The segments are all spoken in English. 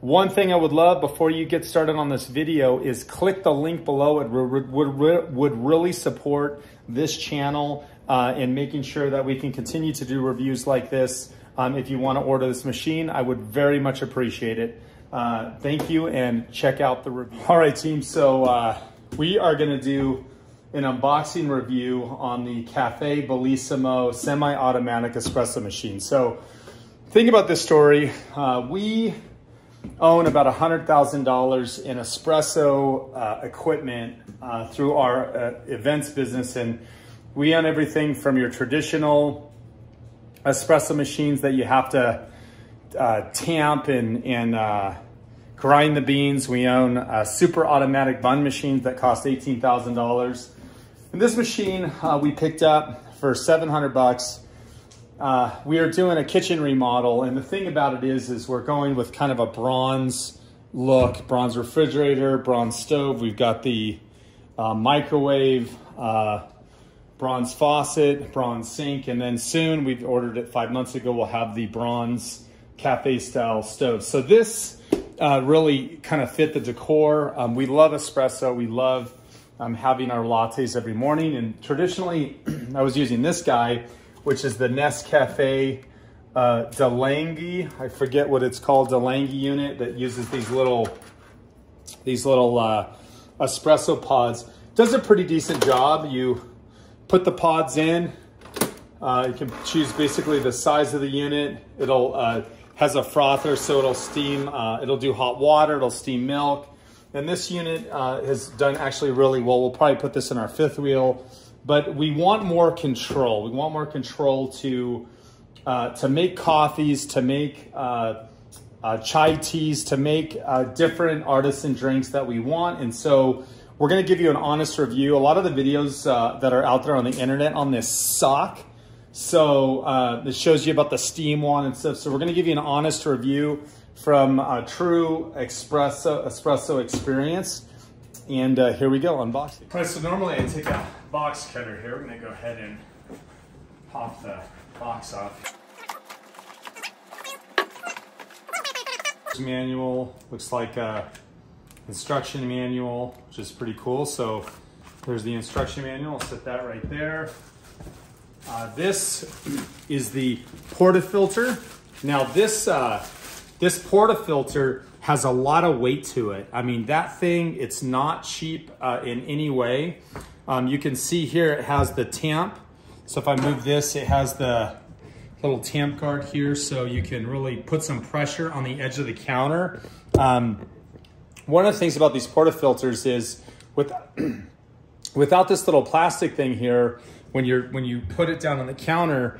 One thing I would love before you get started on this video is click the link below. It would really support this channel in making sure that we can continue to do reviews like this. If you want to order this machine, I would very much appreciate it. Thank you, and check out the review. All right, team, so we are going to do an unboxing review on the Cafe Bellissimo semi-automatic espresso machine. So think about this story. We own about $100,000 in espresso equipment through our events business. And we own everything from your traditional espresso machines that you have to tamp and grind the beans. We own super automatic bun machines that cost $18,000. And this machine we picked up for $700. We are doing a kitchen remodel, and the thing about it is we're going with kind of a bronze look, bronze refrigerator, bronze stove. We've got the microwave, bronze faucet, bronze sink, and then soon, we've ordered it 5 months ago, we'll have the bronze cafe style stove. So this really kind of fit the decor. We love espresso. We love having our lattes every morning. And traditionally, I was using this guy, which is the Nest Cafe Delonghi. I forget what it's called, Delonghi unit that uses these little espresso pods. Does a pretty decent job. You put the pods in. You can choose basically the size of the unit. It'll has a frother, so it'll steam. It'll do hot water. It'll steam milk. And this unit has done actually really well. We'll probably put this in our fifth wheel. But we want more control. We want more control to make coffees, to make chai teas, to make different artisan drinks that we want. And so we're going to give you an honest review. A lot of the videos that are out there on the internet on this suck. So it shows you about the steam one and stuff. So we're going to give you an honest review from a true espresso experience. And here we go, unboxing. All right, so normally I take a box cutter here. We're gonna go ahead and pop the box off. This manual looks like a instruction manual, which is pretty cool. So there's the instruction manual. I'll set that right there. This is the portafilter. Now this portafilter has a lot of weight to it. I mean, that thing, it's not cheap in any way. You can see here, it has the tamp. So if I move this, it has the little tamp guard here, so you can really put some pressure on the edge of the counter. One of the things about these portafilters is without this little plastic thing here, when you put it down on the counter,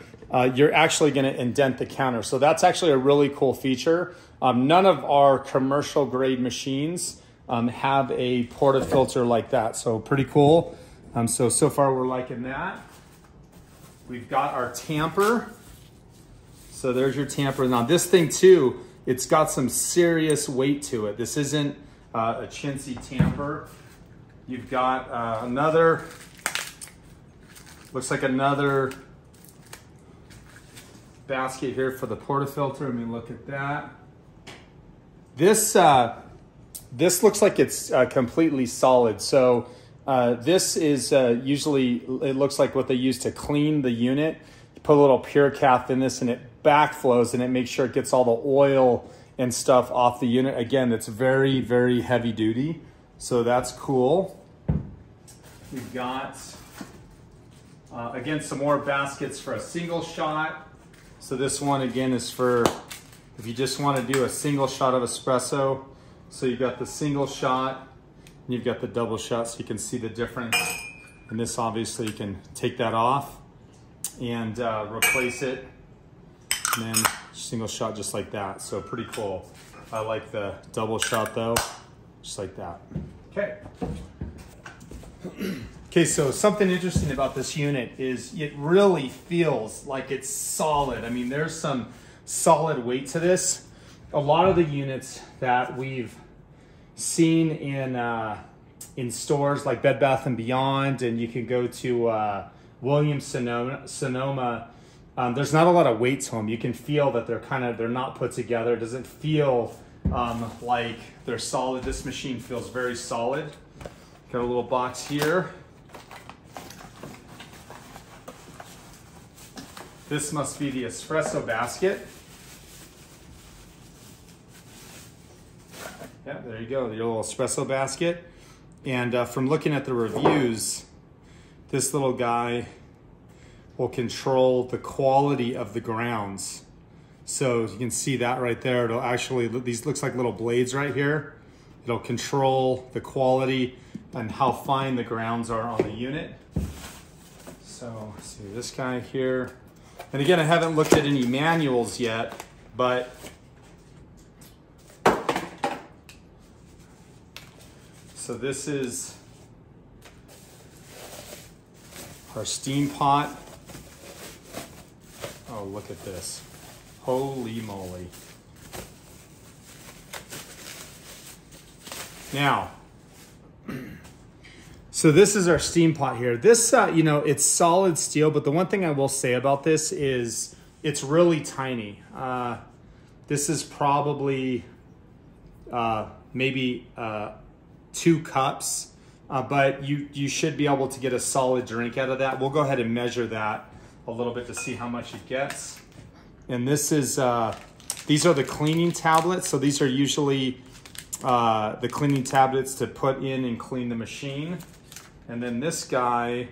you're actually gonna indent the counter. So that's actually a really cool feature. None of our commercial grade machines have a portafilter like that. So pretty cool. So far we're liking that. We've got our tamper. So there's your tamper. Now this thing too, it's got some serious weight to it. This isn't a chintzy tamper. You've got another, looks like another basket here for the portafilter. I mean, look at that. This looks like it's completely solid. So this is usually, it looks like what they use to clean the unit. You put a little PureCath in this and it backflows and it makes sure it gets all the oil and stuff off the unit. Again, it's very, very heavy duty. So that's cool. We've got, again, some more baskets for a single shot. So this one again is for if you just want to do a single shot of espresso. So you've got the single shot and you've got the double shot, so you can see the difference. And this obviously you can take that off and replace it. And then single shot just like that. So pretty cool. I like the double shot though, just like that. Okay. Okay, so something interesting about this unit is it really feels like it's solid. I mean, there's some solid weight to this. A lot of the units that we've seen in stores like Bed Bath & Beyond, and you can go to Williams-Sonoma, there's not a lot of weight to them. You can feel that they're not put together. It doesn't feel like they're solid. This machine feels very solid. Got a little box here. This must be the espresso basket. Yeah, there you go, your little espresso basket. And from looking at the reviews, this little guy will control the quality of the grounds. So you can see that right there. It'll actually, these looks like little blades right here. It'll control the quality and how fine the grounds are on the unit. So let's see this guy here. And again, I haven't looked at any manuals yet, but so this is our steam pot. Oh, look at this. Holy moly. Now, so this is our steam pot here. This, you know, it's solid steel, but the one thing I will say about this is it's really tiny. This is probably maybe 2 cups, but you should be able to get a solid drink out of that. We'll go ahead and measure that a little bit to see how much it gets. And this is, these are the cleaning tablets. So these are usually the cleaning tablets to put in and clean the machine. And then this guy,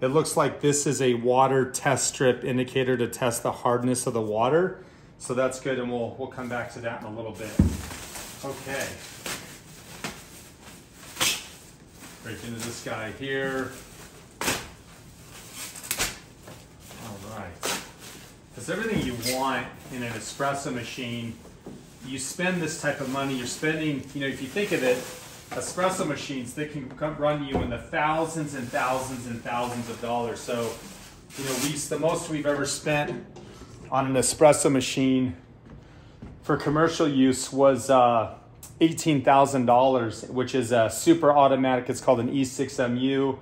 it looks like this is a water test strip indicator to test the hardness of the water. So that's good, and we'll come back to that in a little bit. Okay. Break into this guy here. All right. Because everything you want in an espresso machine, you spend this type of money. You're spending, you know, if you think of it, espresso machines, they can run you in the thousands and thousands and thousands of dollars. So, you know, the most we've ever spent on an espresso machine for commercial use was $18,000, which is a super automatic. It's called an E6MU,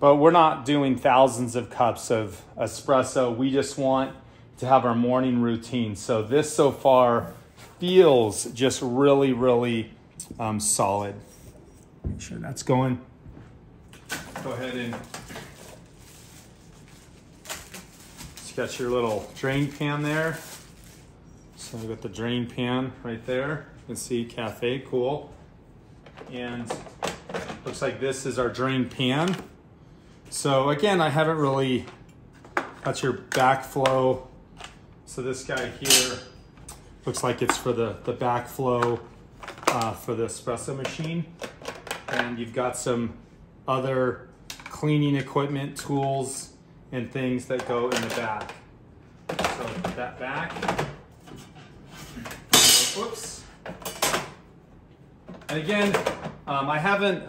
but we're not doing thousands of cups of espresso. We just want to have our morning routine. So this so far feels just really, really solid. Make sure that's going. Go ahead and just got your little drain pan there. So we got the drain pan right there. You can see Cafe, cool. And looks like this is our drain pan. So again, I haven't really got your backflow. So this guy here looks like it's for the backflow for the espresso machine. And you've got some other cleaning equipment, tools, and things that go in the back. So put that back. Whoops. And again, I haven't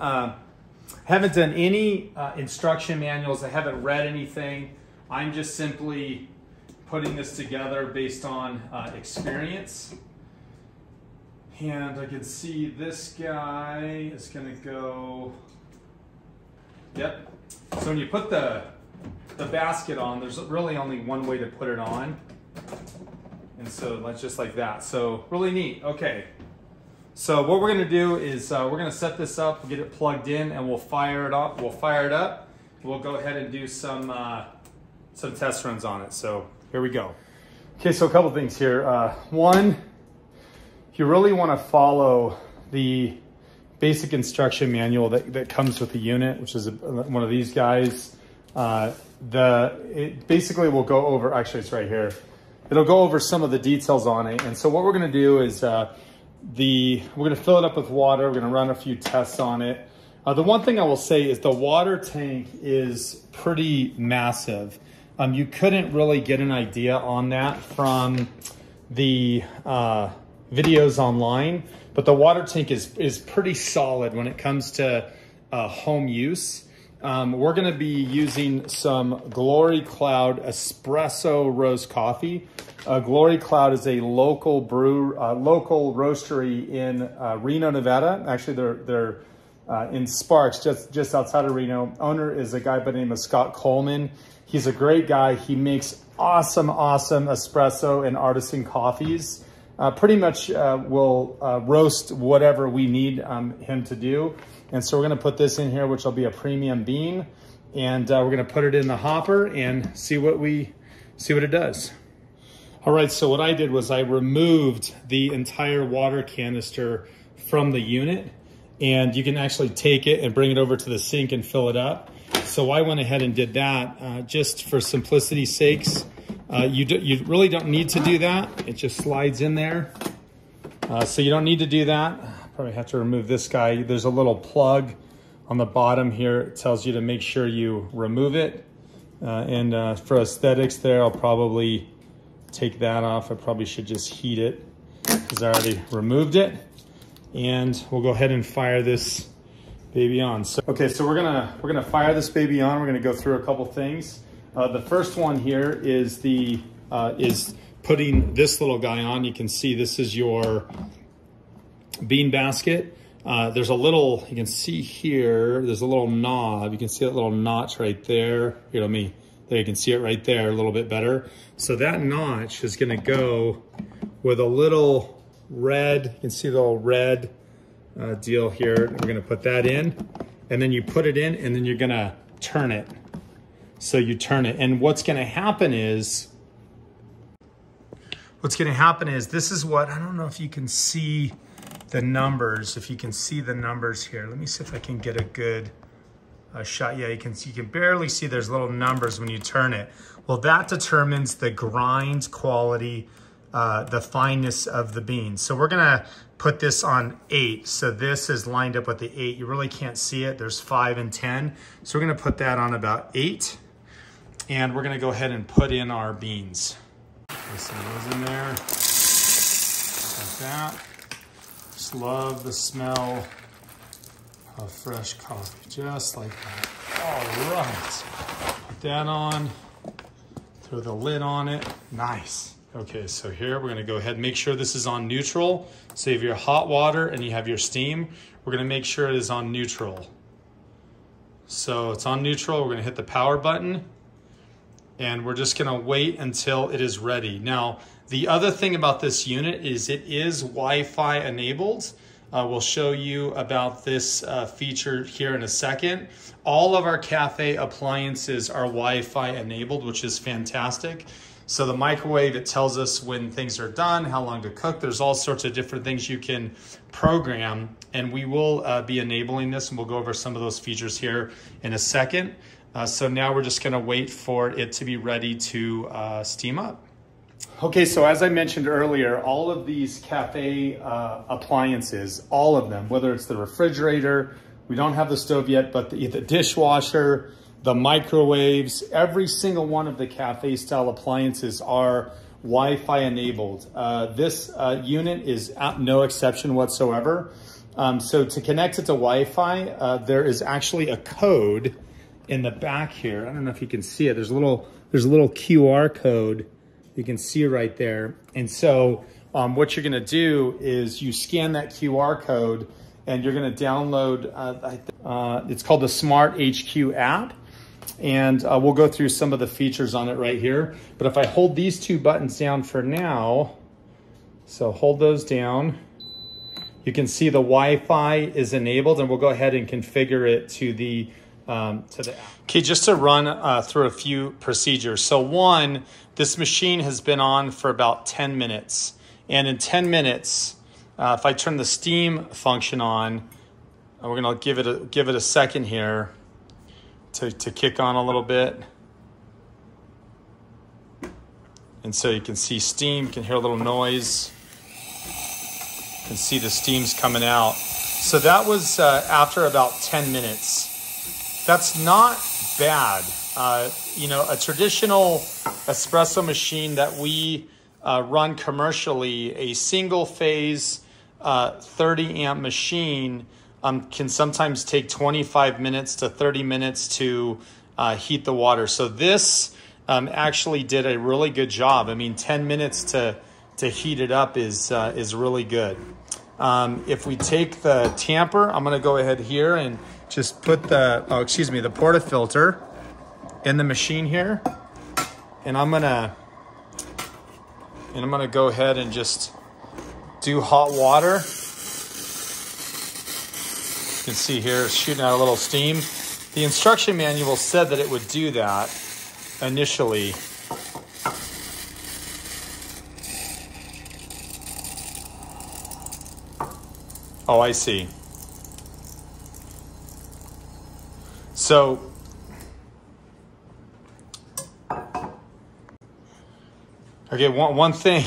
done any instruction manuals. I haven't read anything. I'm just simply putting this together based on experience. And I can see this guy is gonna go, yep. So when you put the basket on, there's really only one way to put it on. And so let's just like that. So really neat, okay. So what we're gonna do is we're gonna set this up, get it plugged in, and we'll fire it up. We'll go ahead and do some test runs on it. So here we go. Okay, so a couple things here. One, you really wanna follow the basic instruction manual that comes with the unit, which is one of these guys. It basically will go over, actually it's right here. It'll go over some of the details on it. And so what we're gonna do is we're gonna fill it up with water. We're gonna run a few tests on it. The one thing I will say is the water tank is pretty massive. You couldn't really get an idea on that from the videos online, but the water tank is pretty solid when it comes to home use. We're gonna be using some Glory Cloud Espresso Roast coffee. Glory Cloud is a local local roastery in Reno, Nevada. Actually, they're in Sparks, just outside of Reno. Owner is a guy by the name of Scott Coleman. He's a great guy. He makes awesome, awesome espresso and artisan coffees. Pretty much will roast whatever we need him to do. And so we're gonna put this in here, which will be a premium bean. And we're gonna put it in the hopper and see what it does. All right, so what I did was I removed the entire water canister from the unit, and you can actually take it and bring it over to the sink and fill it up. So I went ahead and did that just for simplicity's sakes. You really don't need to do that. It just slides in there. So you don't need to do that. Probably have to remove this guy. There's a little plug on the bottom here. It tells you to make sure you remove it. And for aesthetics there, I'll probably take that off. I probably should just heat it because I already removed it. And we'll go ahead and fire this baby on. So, okay, so we're gonna fire this baby on. We're gonna go through a couple things. The first one here is the is putting this little guy on. You can see this is your bean basket. There's a little, you can see here, there's a little knob. You can see that little notch right there. Here, let me, there you can see it right there a little bit better. So that notch is gonna go with a little red, you can see the little red deal here. We're gonna put that in, and then you put it in, and then you're gonna turn it. So you turn it, and what's gonna happen is, this is what, I don't know if you can see the numbers, here. Let me see if I can get a good shot. Yeah, you can barely see there's little numbers when you turn it. Well, that determines the grind quality, the fineness of the beans. So we're gonna put this on 8. So this is lined up with the 8. You really can't see it, there's 5 and 10. So we're gonna put that on about 8. And we're gonna go ahead and put in our beans. Put some of those in there, just like that. Just love the smell of fresh coffee, just like that. All right, put that on, throw the lid on it, nice. Okay, so here we're gonna go ahead and make sure this is on neutral. So you have your hot water and you have your steam. We're gonna make sure it is on neutral. So it's on neutral, we're gonna hit the power button. And we're just gonna wait until it is ready. Now, the other thing about this unit is it is Wi-Fi enabled. We'll show you about this feature here in a second. All of our cafe appliances are Wi-Fi enabled, which is fantastic. So the microwave, it tells us when things are done, how long to cook. There's all sorts of different things you can program, and we will be enabling this, and we'll go over some of those features here in a second. So now we're just gonna wait for it to be ready to steam up. Okay, so as I mentioned earlier, all of these cafe appliances, all of them, whether it's the refrigerator, we don't have the stove yet, but the dishwasher, the microwaves, every single one of the cafe style appliances are Wi-Fi enabled. This unit is no exception whatsoever. So to connect it to Wi-Fi, there is actually a code in the back here. I don't know if you can see it. There's a little QR code you can see right there. And so what you're gonna do is you scan that QR code and you're gonna download, it's called the Smart HQ app. And we'll go through some of the features on it right here. But if I hold these two buttons down for now, so hold those down, you can see the Wi-Fi is enabled, and we'll go ahead and configure it to the app. Okay, just to run through a few procedures. So one, this machine has been on for about 10 minutes. And in 10 minutes, if I turn the steam function on, we're gonna give it a second here to kick on a little bit. And so you can see steam, you can hear a little noise. You can see the steam's coming out. So that was after about 10 minutes. That's not bad. You know, a traditional espresso machine that we run commercially, a single phase 30 amp machine can sometimes take 25 minutes to 30 minutes to heat the water. So this actually did a really good job. I mean, 10 minutes to heat it up is really good. If we take the tamper, I'm gonna go ahead here and just put the portafilter in the machine here. And I'm gonna go ahead and just do hot water. You can see here it's shooting out a little steam. The instruction manual said that it would do that initially. Oh, I see. So okay, one thing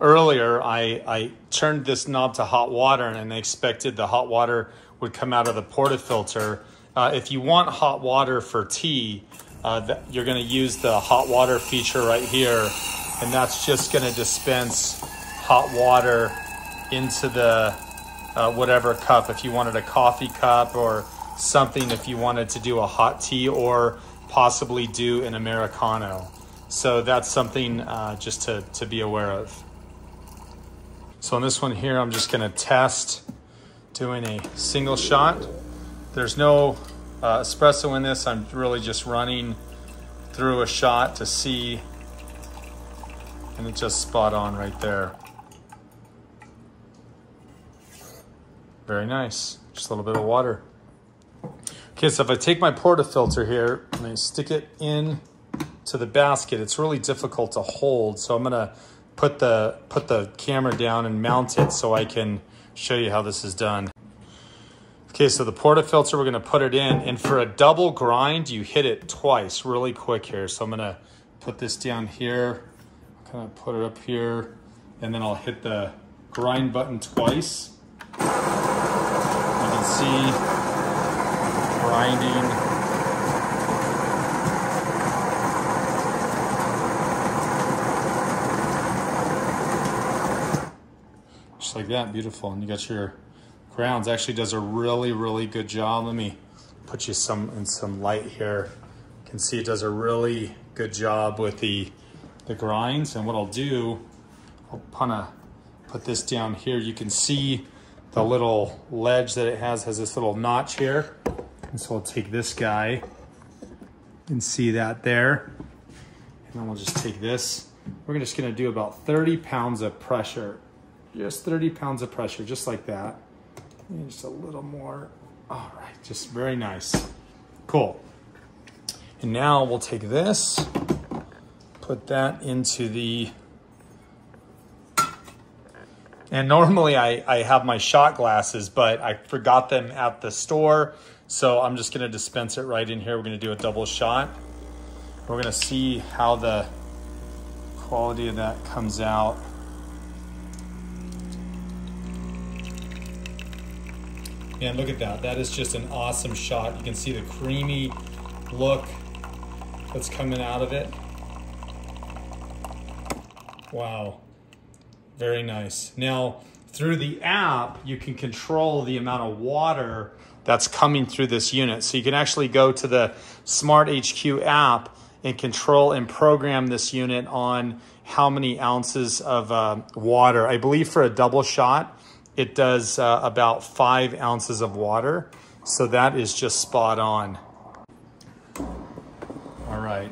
earlier, I turned this knob to hot water and I expected the hot water would come out of the portafilter. If you want hot water for tea, you're gonna use the hot water feature right here, and that's just gonna dispense hot water into the whatever cup. If you wanted a coffee cup or something, if you wanted to do a hot tea or possibly do an Americano. So that's something just to be aware of. So on this one here, I'm just gonna test doing a single shot. There's no espresso in this. I'm really just running through a shot to see, and it's just spot on right there. Very nice, just a little bit of water. Okay, so if I take my portafilter here and I stick it in to the basket, it's really difficult to hold. So I'm gonna put the camera down and mount it so I can show you how this is done. Okay, so the portafilter, we're gonna put it in, and for a double grind, you hit it twice really quick here. So I'm gonna put this down here, kind of put it up here, and then I'll hit the grind button twice. You can see grinding. Like that, beautiful. And you got your grounds. Actually does a really good job. Let me put you in some light here. You can see it does a really good job with the grinds. And what I'll do, I'll kinda put this down here. You can see the little ledge that it has this little notch here. And so I'll take this guy and see that there. And then we'll just take this. We're just gonna do about 30 pounds of pressure. Just 30 pounds of pressure, just like that. And just a little more. All right, just very nice. Cool. And now we'll take this, put that into the, and normally I have my shot glasses, but I forgot them at the store. So I'm just gonna dispense it right in here. We're gonna do a double shot. We're gonna see how the quality of that comes out. Man, look at that. That is just an awesome shot. You can see the creamy look that's coming out of it. Wow, very nice. Now, through the app, you can control the amount of water that's coming through this unit. So you can actually go to the Smart HQ app and control and program this unit on how many ounces of water. I believe for a double shot, it does about 5 ounces of water. So that is just spot on. All right,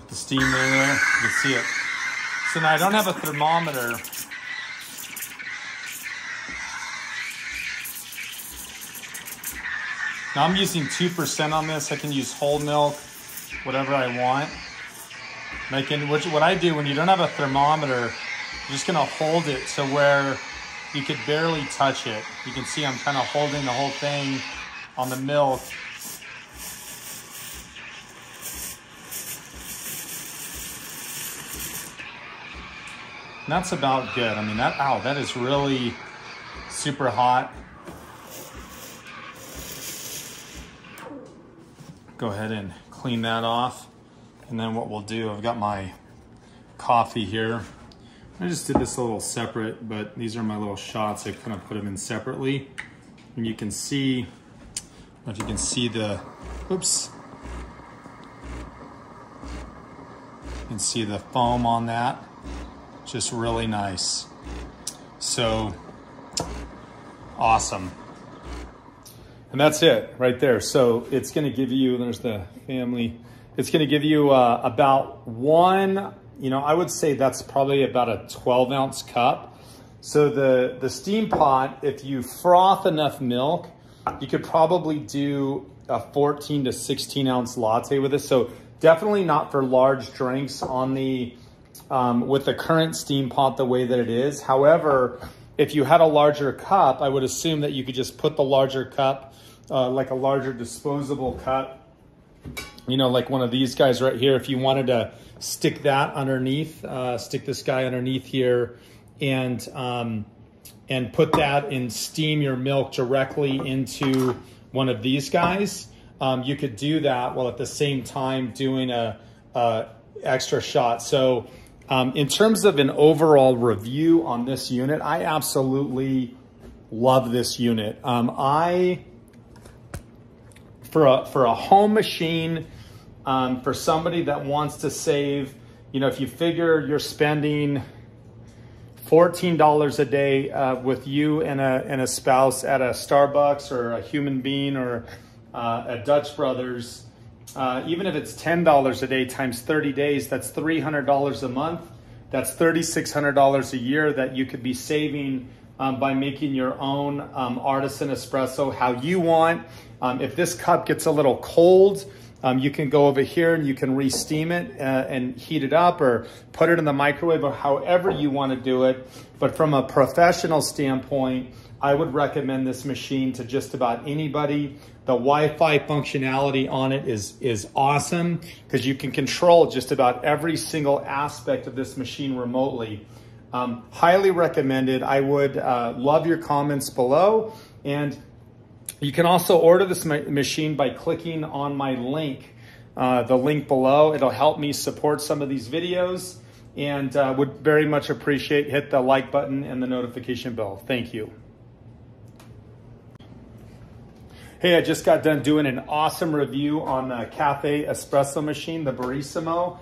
put the steam in there, you can see it. So now I don't have a thermometer. Now I'm using 2% on this. I can use whole milk, whatever I want. And I can, what I do when you don't have a thermometer, I'm just gonna hold it to where you could barely touch it. You can see I'm kind of holding the whole thing on the milk. And that's about good. I mean, that, ow, that is really super hot. Go ahead and clean that off. And then what we'll do, I've got my coffee here. I just did this a little separate, but these are my little shots. I kind of put them in separately. And you can see, I don't know if you can see the, oops. You can see the foam on that. Just really nice. So, awesome. And that's it right there. So it's gonna give you, there's the family. It's going to give you about one, I would say that's probably about a 12-ounce cup. So the steam pot, if you froth enough milk, you could probably do a 14 to 16-ounce latte with this. So definitely not for large drinks on the with the current steam pot the way that it is. However, if you had a larger cup, I would assume that you could just put the larger cup, like a larger disposable cup, like one of these guys right here. If you wanted to stick that underneath, stick this guy underneath here and put that and steam your milk directly into one of these guys, you could do that while at the same time doing a extra shot. So in terms of an overall review on this unit, I absolutely love this unit. For a home machine, for somebody that wants to save, if you figure you're spending $14 a day with you and a spouse at a Starbucks or a Human Bean or a Dutch Brothers, even if it's $10 a day times 30 days, that's $300 a month. That's $3,600 a year that you could be saving by making your own artisan espresso how you want. If this cup gets a little cold, you can go over here and you can re-steam it and heat it up or put it in the microwave or however you want to do it. But from a professional standpoint, I would recommend this machine to just about anybody. The Wi-Fi functionality on it is awesome because you can control just about every single aspect of this machine remotely. Highly recommended. I would love your comments below. And you can also order this machine by clicking on my link, the link below. It'll help me support some of these videos, and would very much appreciate hit the like button and the notification bell. Thank you. Hey, I just got done doing an awesome review on the Cafe Espresso machine, the Bellissimo.